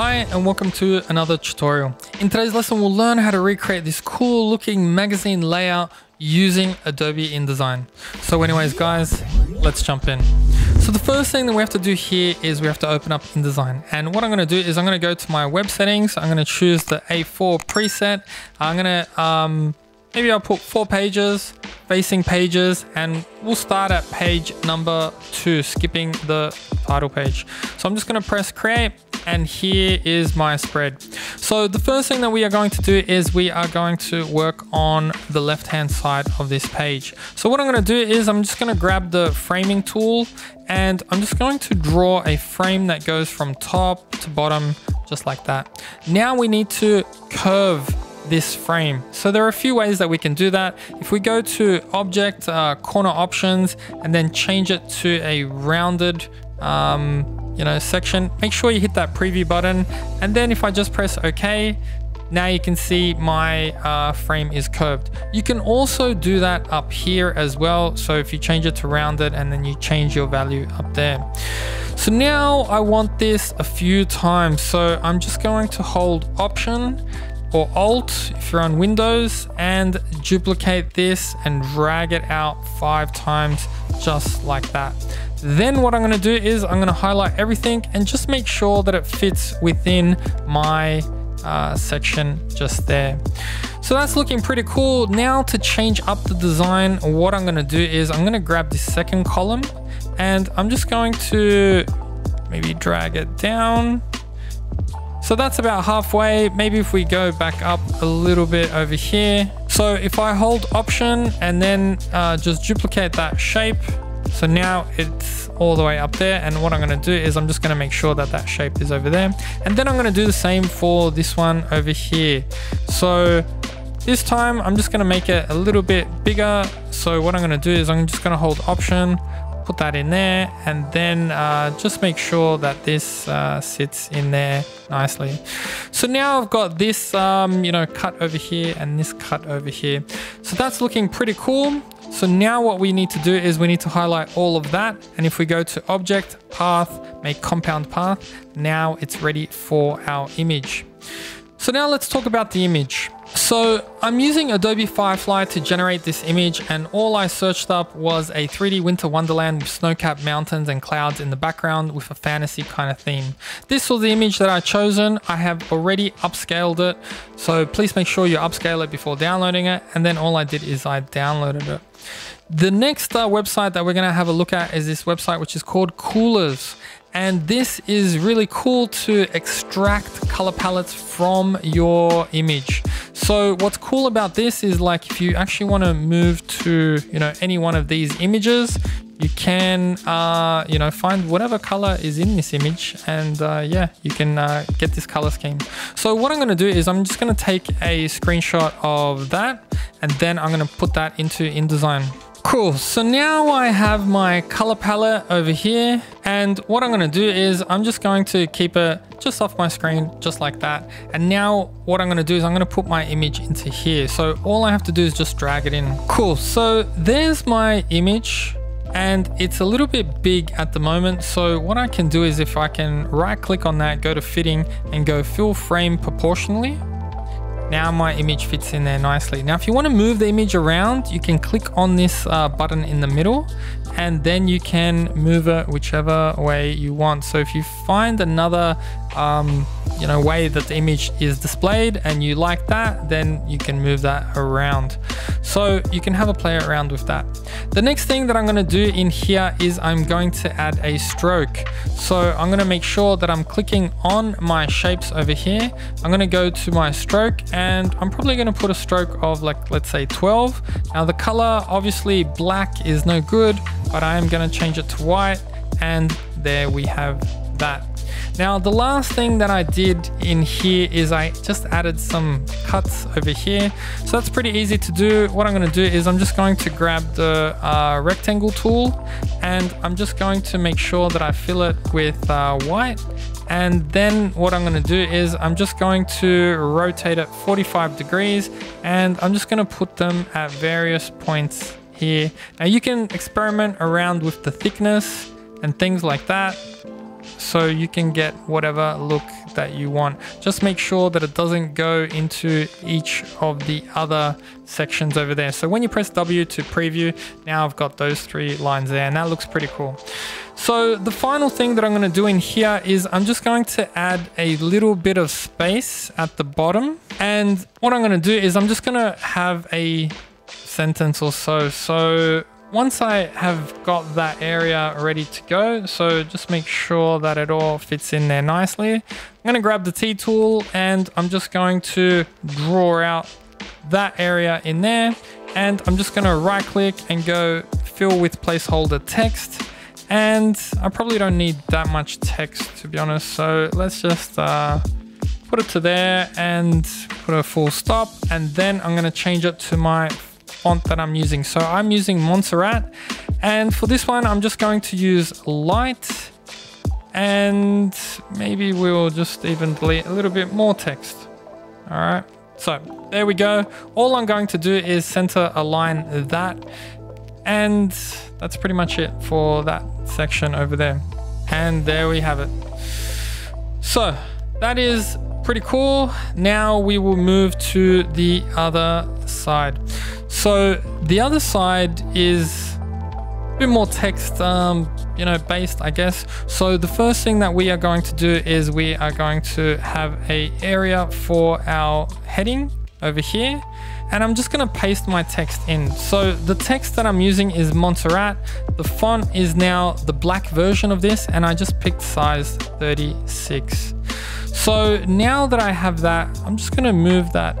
Hi and welcome to another tutorial. In today's lesson, we'll learn how to recreate this cool looking magazine layout using Adobe InDesign. So anyways, guys, let's jump in. So the first thing that we have to do here is we have to open up InDesign. And what I'm going to do is I'm going to go to my web settings. I'm going to choose the A4 preset. I'm going to, maybe I'll put 4 pages, facing pages, and we'll start at page number 2, skipping the title page. So I'm just going to press create. And here is my spread. So the first thing that we are going to do is we are going to work on the left-hand side of this page. So what I'm going to do is I'm just going to grab the framing tool and I'm just going to draw a frame that goes from top to bottom, just like that. Now we need to curve this frame. So there are a few ways that we can do that. If we go to object, corner options, and then change it to a rounded section, make sure you hit that preview button. And then if I just press OK, now you can see my frame is curved. You can also do that up here as well. So if you change it to rounded and then you change your value up there. So now I want this a few times. So I'm just going to hold Option or Alt if you're on Windows and duplicate this and drag it out 5 times, just like that. Then what I'm going to do is I'm going to highlight everything and just make sure that it fits within my section just there. So that's looking pretty cool. Now to change up the design, what I'm going to do is I'm going to grab the second column and I'm just going to maybe drag it down. So that's about halfway. Maybe if we go back up a little bit over here. So if I hold Option and then just duplicate that shape. So now it's all the way up there. And what I'm going to do is I'm just going to make sure that that shape is over there. And then I'm going to do the same for this one over here. So this time I'm just going to make it a little bit bigger. So what I'm going to do is I'm just going to hold Option, put that in there, and then just make sure that this sits in there nicely. So now I've got this, cut over here and this cut over here. So that's looking pretty cool. So now what we need to do is we need to highlight all of that. And if we go to Object, Path, make Compound Path, now it's ready for our image. So now let's talk about the image. So I'm using Adobe Firefly to generate this image, and all I searched up was a 3D winter wonderland with snow-capped mountains and clouds in the background with a fantasy kind of theme. This was the image that I've chosen. I have already upscaled it, so please make sure you upscale it before downloading it. And then all I did is I downloaded it. The next website that we're going to have a look at is this website, which is called Coolers. And this is really cool to extract color palettes from your image. So what's cool about this is, like, if you actually want to move to, any one of these images, you can, find whatever color is in this image. And you can get this color scheme. So what I'm going to do is I'm just going to take a screenshot of that. And then I'm going to put that into InDesign. Cool, so now I have my color palette over here. And what I'm going to do is I'm just going to keep it just off my screen, just like that. And now what I'm going to do is I'm going to put my image into here. So all I have to do is just drag it in. Cool, so there's my image. And it's a little bit big at the moment. So what I can do is if I can right click on that, go to fitting and go fill frame proportionally. Now my image fits in there nicely. Now, if you want to move the image around, you can click on this button in the middle, and then you can move it whichever way you want. So if you find another, way that the image is displayed and you like that, then you can move that around. So you can have a play around with that. The next thing that I'm going to do in here is I'm going to add a stroke. So I'm going to make sure that I'm clicking on my shapes over here. I'm going to go to my stroke and I'm probably going to put a stroke of, like, let's say 12. Now the color, obviously black is no good, but I am going to change it to white. And there we have that. Now, the last thing that I did in here is I just added some cuts over here. So that's pretty easy to do. What I'm going to do is I'm just going to grab the rectangle tool and I'm just going to make sure that I fill it with white. And then what I'm going to do is I'm just going to rotate it 45 degrees and I'm just going to put them at various points here. Now you can experiment around with the thickness and things like that. so you can get whatever look that you want. Just make sure that it doesn't go into each of the other sections over there. So when you press W to preview, now I've got those three lines there, and that looks pretty cool. So the final thing that I'm going to do in here is I'm just going to add a little bit of space at the bottom. And what I'm going to do is I'm just going to have a sentence or so. So once I have got that area ready to go, so just make sure that it all fits in there nicely. I'm going to grab the T tool and I'm just going to draw out that area in there. And I'm just going to right click and go fill with placeholder text. And I probably don't need that much text, to be honest. So let's just put it to there and put a full stop. And then I'm going to change it to my font that I'm using. So I'm using Montserrat, and for this one I'm just going to use light, and maybe we'll just even delete a little bit more text. All right, so there we go. All I'm going to do is center align that, and that's pretty much it for that section over there. And there we have it. So that is pretty cool. Now we will move to the other side. So the other side is a bit more text, you know, based, I guess. So the first thing that we are going to do is we are going to have a area for our heading over here, and I'm just going to paste my text in. So the text that I'm using is Montserrat. The font is now the black version of this, and I just picked size 36. So now that I have that, I'm just going to move that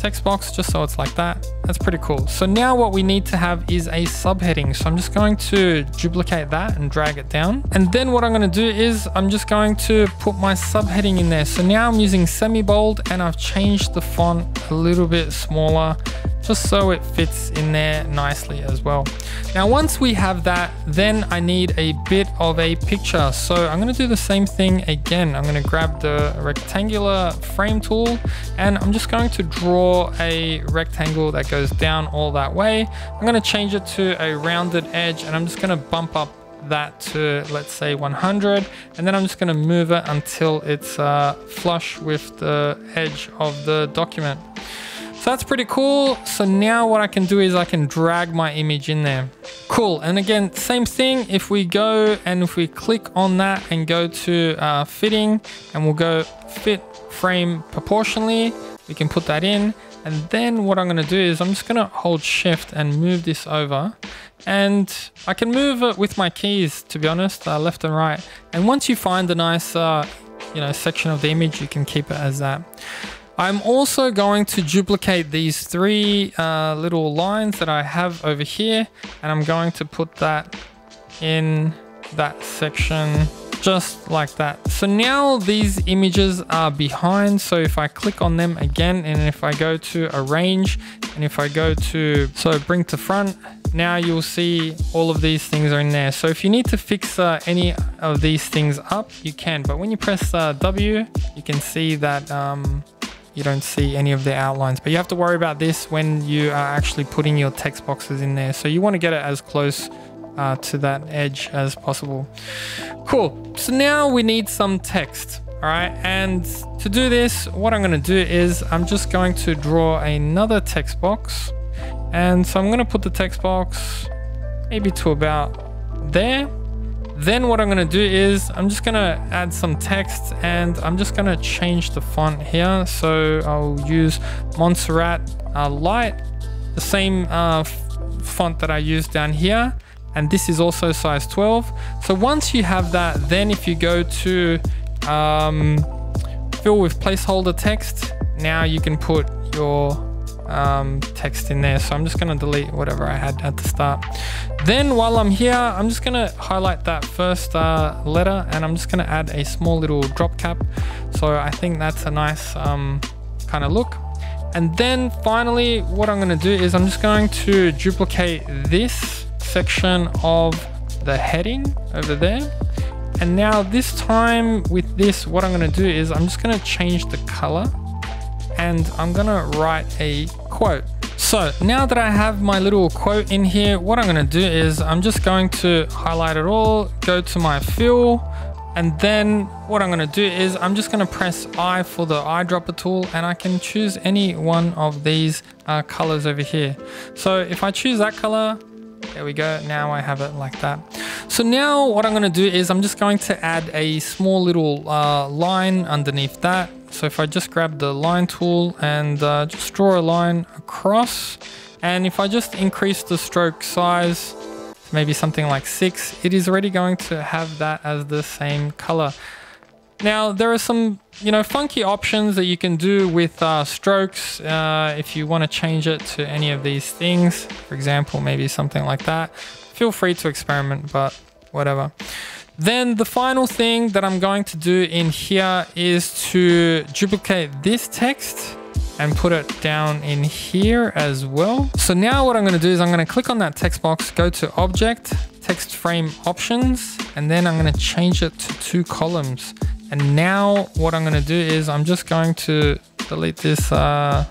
text box just so it's like that. That's pretty cool. So now what we need to have is a subheading. So I'm just going to duplicate that and drag it down. And then what I'm going to do is I'm just going to put my subheading in there. So now I'm using semi-bold, and I've changed the font a little bit smaller just so it fits in there nicely as well. Now, once we have that, then I need a bit of a picture. So I'm going to do the same thing again. I'm going to grab the rectangular frame tool, and I'm just going to draw a rectangle that goes down all that way. I'm going to change it to a rounded edge, and I'm just going to bump up that to, let's say, 100, and then I'm just going to move it until it's flush with the edge of the document. So that's pretty cool. So now what I can do is I can drag my image in there. Cool. And again, same thing. If we go and if we click on that and go to fitting, and we'll go fit frame proportionally, we can put that in. And then what I'm going to do is I'm just going to hold shift and move this over, and I can move it with my keys, to be honest, left and right. And once you find a nice, you know, section of the image, you can keep it as that. I'm also going to duplicate these three little lines that I have over here, and I'm going to put that in that section just like that. So now these images are behind. So if I click on them again, and if I go to arrange, and if I go to, so bring to front, now you'll see all of these things are in there. So if you need to fix any of these things up, you can, but when you press W, you can see that you don't see any of the outlines, but you have to worry about this when you are actually putting your text boxes in there. So you want to get it as close to that edge as possible. Cool. So now we need some text. All right. And to do this, what I'm going to do is I'm just going to draw another text box. And so I'm going to put the text box maybe to about there. Then what I'm going to do is I'm just going to add some text, and I'm just going to change the font here. So I'll use Montserrat Light, the same font that I used down here. And this is also size 12. So once you have that, then if you go to fill with placeholder text, now you can put your text in there. So I'm just going to delete whatever I had at the start. Then while I'm here, I'm just going to highlight that first letter, and I'm just going to add a small little drop cap. So I think that's a nice kind of look. And then finally, what I'm going to do is I'm just going to duplicate this section of the heading over there. And now this time with this, what I'm going to do is I'm just going to change the color, and I'm going to write a quote. So now that I have my little quote in here, what I'm going to do is I'm just going to highlight it all, go to my fill, and then what I'm going to do is I'm just going to press I for the eyedropper tool, and I can choose any one of these colors over here. So if I choose that color, there we go, now I have it like that. So now what I'm going to do is I'm just going to add a small little line underneath that. So if I just grab the line tool and just draw a line across, and if I just increase the stroke size, maybe something like 6, it is already going to have that as the same color. Now there are some, you know, funky options that you can do with strokes if you want to change it to any of these things. For example, maybe something like that. Feel free to experiment, but whatever. Then the final thing that I'm going to do in here is to duplicate this text and put it down in here as well. So now what I'm going to do is I'm going to click on that text box, go to Object, Text Frame Options, and then I'm going to change it to 2 columns. And now what I'm going to do is I'm just going to delete this last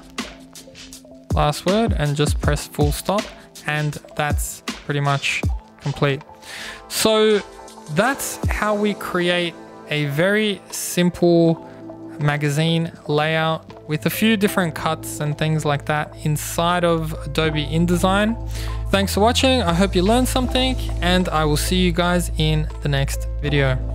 word and just press full stop. And that's pretty much complete. So that's how we create a very simple magazine layout with a few different cuts and things like that inside of Adobe InDesign. Thanks for watching. I hope you learned something, and I will see you guys in the next video.